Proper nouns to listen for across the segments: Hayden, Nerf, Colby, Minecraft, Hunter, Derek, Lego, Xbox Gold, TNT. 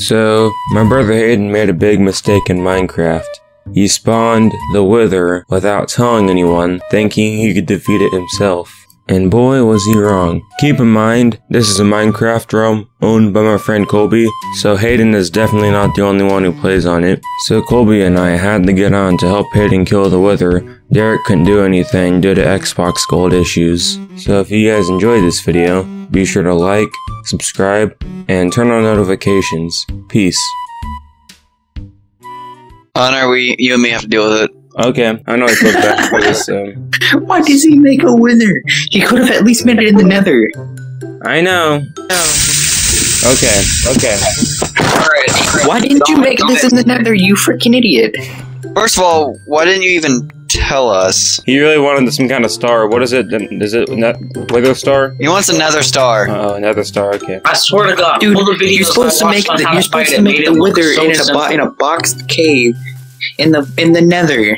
So, my brother Hayden made a big mistake in Minecraft. He spawned the Wither without telling anyone, thinking he could defeat it himself. And boy was he wrong. Keep in mind, this is a Minecraft realm owned by my friend Colby, so Hayden is definitely not the only one who plays on it. So Colby and I had to get on to help Hayden kill the Wither. Derek couldn't do anything due to Xbox Gold issues. So if you guys enjoyed this video, be sure to like, subscribe, and turn on notifications. Peace. Hunter, you and me have to deal with it. Okay, I know I put back for this, Why does he make a wither? He could have at least made it in the nether. I know. Okay, okay. Alright. Why didn't you make this in the nether, you freaking idiot? First of all, why didn't you even tell us? He really wanted some kind of star. What is it? Is it Lego star? He wants another star. Oh, another star, okay. I swear to God, dude, you're supposed to make the wither in a boxed cave. In the nether.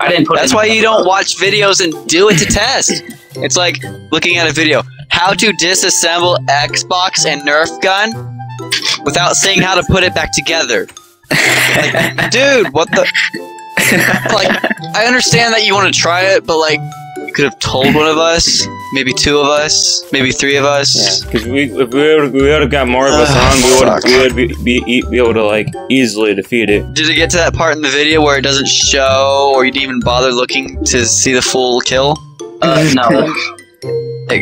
I didn't put. That's why you don't watch videos and do it to test. It's like looking at a video. How to disassemble Xbox and Nerf gun without saying how to put it back together. Like, dude, what the? Like, I understand that you want to try it, but like, you could have told one of us, maybe two of us, maybe three of us. Yeah, because if we would have got more of us on, we would be able to like easily defeat it. Did it get to that part in the video where it doesn't show, or you didn't even bother looking to see the full kill? No.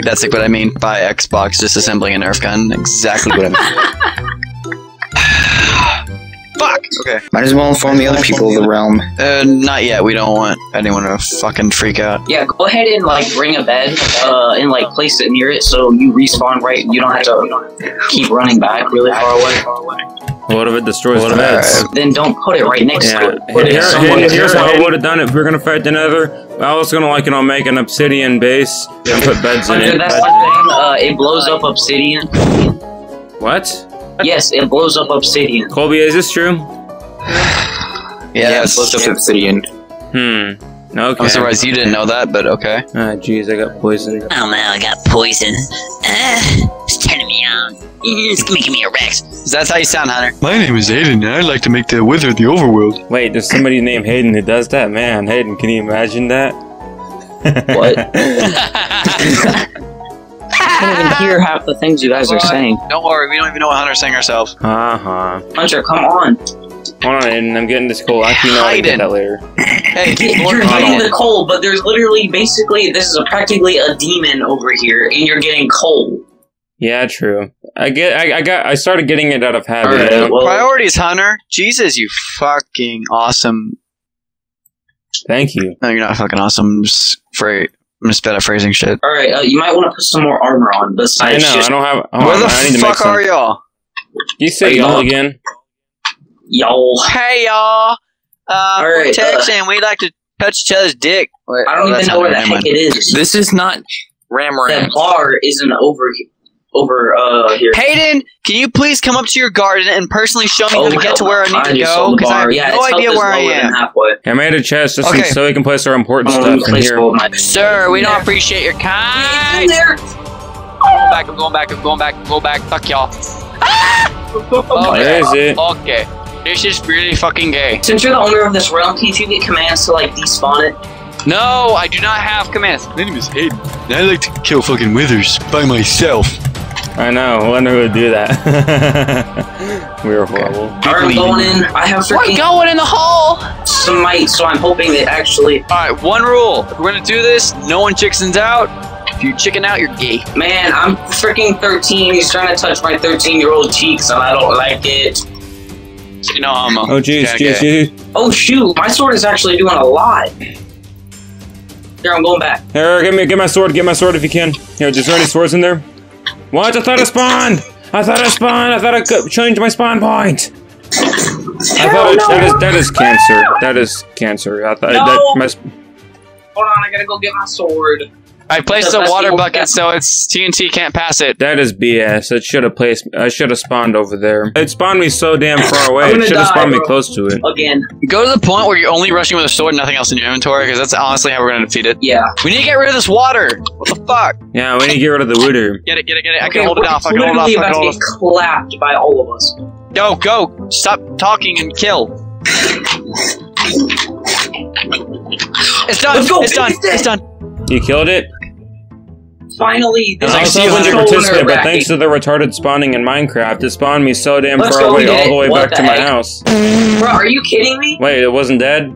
That's like what I mean by Xbox disassembling a Nerf gun. Exactly what I mean. Fuck! Okay. Might as well inform the other people of the realm. Not yet. We don't want anyone to fucking freak out. Yeah, go ahead and, like, bring a bed, and, like, place it near it so you respawn right. You don't have to keep running back really far away. What if it destroys the beds? Then don't put it right next to it. Here's how I would have done it. If we were going to fight the nether, I was going to, like, you know, make an obsidian base and put beds in it. That's one thing. It blows up obsidian. What? Yes, it blows up obsidian. Colby, is this true? Yeah, it blows up obsidian. Okay. I'm surprised you didn't know that, but okay. Ah, jeez, I got poisoned. Oh man, I got poisoned. It's turning me on. It's making me a Rex. That's how you sound, Hunter. My name is Hayden, and I like to make the wither of the overworld. Wait, there's somebody named Hayden who does that? Man, Hayden, can you imagine that? What? I can't even hear half the things you guys are saying. Don't worry, we don't even know what Hunter's saying ourselves. Hunter, come on. Hold on, Hayden, I'm getting this coal. I can get that later. Hey, you're getting the coal, but there's literally, basically, this is practically a demon over here, and you're getting coal. Yeah, true. I started getting it out of habit. Right, well, priorities, Hunter. Jesus, you fucking awesome. Thank you. No, you're not fucking awesome. I'm just afraid. I'm just bad at phrasing shit. Alright, you might want to put some more armor on besides shit. I know, I don't have... Where the fuck are y'all? You say y'all again? Y'all. Hey y'all! We're Texan, we like to touch each other's dick. I don't even know where the heck it is. This is not... Ram. The bar isn't over here. Hayden, can you please come up to your garden and personally show me how to get to where I need to go? Because I have no idea where I am. I made a chest just so we can place our important stuff in here. Sir, we don't appreciate your kind. I'm going back, I'm going back. Fuck y'all. Where is it? Okay. This is really fucking gay. Since you're the owner of this realm, can't you get commands to, like, despawn it? No, I do not have commands. My name is Hayden, and I like to kill fucking withers by myself. I know, I wonder who would do that. We were horrible. Alright, going in. I have freaking... We're going in the hole! Smite, so I'm hoping they actually... Alright, one rule. If we're gonna do this, no one chickens out. If you chicken out, you're gay. Man, I'm freaking 13. He's trying to touch my 13-year-old cheeks, and I don't like it. You know, I'm a... Oh, jeez. Oh, shoot. My sword is actually doing a lot. Here, I'm going back. Here, get my sword. Get my sword if you can. Here, is there any swords in there? What? I thought I spawned. I thought I could change my spawn point. That is cancer. That is cancer. I thought Hold on, I gotta go get my sword. I placed a water bucket so it's TNT can't pass it. That is BS. It should have placed. I should have spawned over there. It spawned me so damn far away. It should have spawned me close to it. Again. Go to the point where you're only rushing with a sword, and nothing else in your inventory, because that's honestly how we're gonna defeat it. Yeah. We need to get rid of this water. What the fuck? Yeah, we need to get rid of the wooder. Get it. Okay, I can hold it off. I can hold it off. We're literally about to get clapped by all of us. No, go! Stop talking and kill! It's done! Go, it's done! It's done! You killed it? Finally, this is a participant, but thanks to the retarded spawning in Minecraft, it spawned me so damn far away, all the way back to my house. Bro, are you kidding me? Wait, it wasn't dead?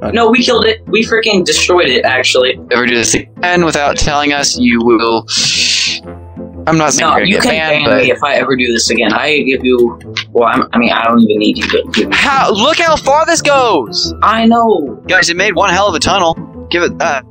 Okay. No, we killed it. We freaking destroyed it, actually. Ever do this again without telling us, you will... I'm not saying you can ban me if I ever do this again. I give you... Well, I mean, I don't even need you to give me... How? Look how far this goes! I know! Guys, it made one hell of a tunnel. Give it that.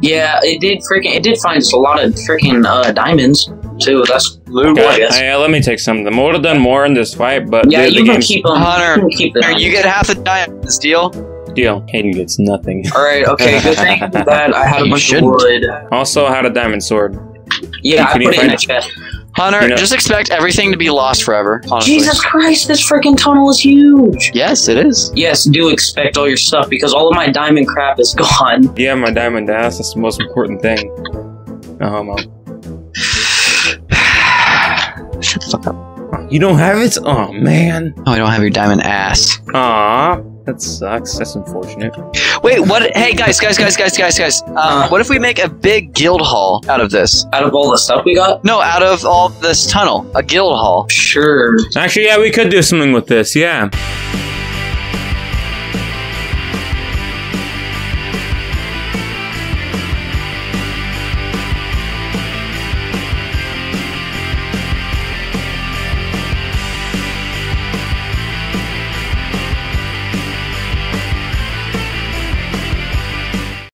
Yeah, it did freaking. It did find us a lot of freaking diamonds too. That's loot. Okay, yeah, let me take some of them. I would have done more in this fight, but yeah, you can keep them. Hunter, you get half the diamonds. Deal? Deal. Hayden gets nothing. All right. Okay. Good thing that I had a bunch of wood. Also, I had a diamond sword. Yeah, I put it in the chest. Hunter, just expect everything to be lost forever. Honestly. Jesus Christ, this freaking tunnel is huge. Yes, it is. Yes, do expect all your stuff because all of my diamond crap is gone. Yeah, my diamond ass. That's the most important thing. No homo. Shut the fuck up. You don't have it? Oh man. Oh, I don't have your diamond ass. Aw, that sucks. That's unfortunate. Wait, what? Hey, guys. What if we make a big guild hall out of this? Out of all the stuff we got? No, out of all this tunnel. A guild hall. Sure. Actually, yeah, we could do something with this, yeah.